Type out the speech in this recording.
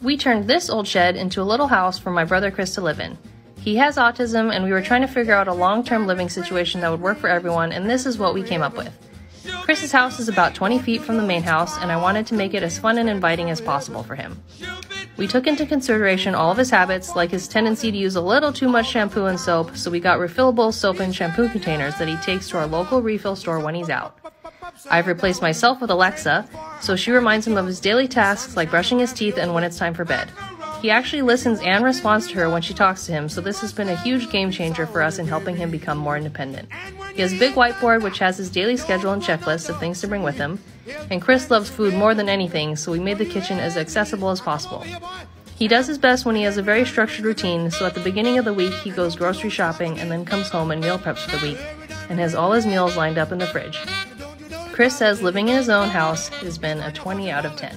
We turned this old shed into a little house for my brother Chris to live in. He has autism, and we were trying to figure out a long-term living situation that would work for everyone, and this is what we came up with. Chris's house is about 20 feet from the main house, and I wanted to make it as fun and inviting as possible for him. We took into consideration all of his habits, like his tendency to use a little too much shampoo and soap, so we got refillable soap and shampoo containers that he takes to our local refill store when he's out. I've replaced myself with Alexa, so she reminds him of his daily tasks like brushing his teeth and when it's time for bed. He actually listens and responds to her when she talks to him, so this has been a huge game changer for us in helping him become more independent. He has a big whiteboard which has his daily schedule and checklist of things to bring with him, and Chris loves food more than anything, so we made the kitchen as accessible as possible. He does his best when he has a very structured routine, so at the beginning of the week he goes grocery shopping and then comes home and meal preps for the week, and has all his meals lined up in the fridge. Chris says living in his own house has been a 20 out of 10.